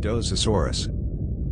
Mendozasaurus.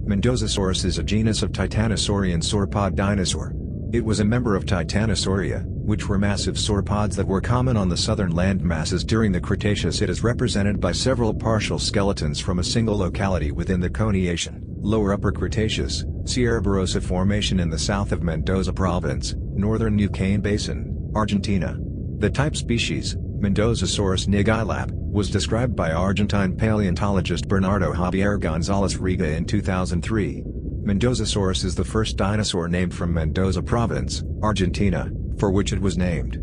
Mendozasaurus is a genus of titanosaurian sauropod dinosaur. It was a member of Titanosauria, which were massive sauropods that were common on the southern land masses during the Cretaceous. It is represented by several partial skeletons from a single locality within the Coniacian, Lower Upper Cretaceous, Sierra Barrosa Formation in the south of Mendoza Province, northern Neuquén Basin, Argentina. The type species, Mendozasaurus neguyelap, was described by Argentine paleontologist Bernardo Javier González Riga in 2003. Mendozasaurus is the first dinosaur named from Mendoza Province, Argentina, for which it was named.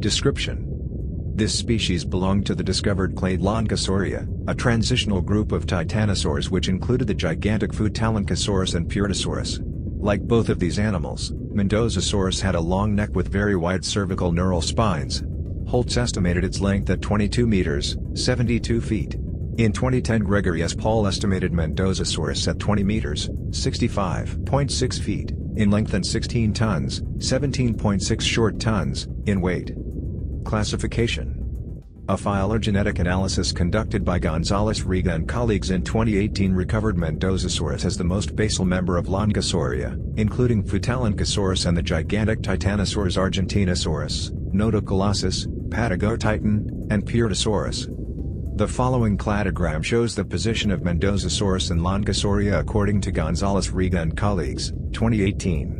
Description: this species belonged to the discovered clade Longosauria, a transitional group of titanosaurs which included the gigantic Futalognkosaurus and Pyritosaurus. Like both of these animals, Mendozasaurus had a long neck with very wide cervical neural spines. Holtz estimated its length at 22 meters, 72 feet. In 2010, Gregory S. Paul estimated Mendozasaurus at 20 meters, 65.6 feet, in length and 16 tons, 17.6 short tons, in weight. Classification: a phylogenetic analysis conducted by González Riga and colleagues in 2018 recovered Mendozasaurus as the most basal member of Longosauria, including Futalognkosaurus and the gigantic titanosaurs Argentinosaurus, Notocolossus, Patagotitan, and Pyritosaurus. The following cladogram shows the position of Mendozasaurus and Longosauria according to González Riga and colleagues, 2018.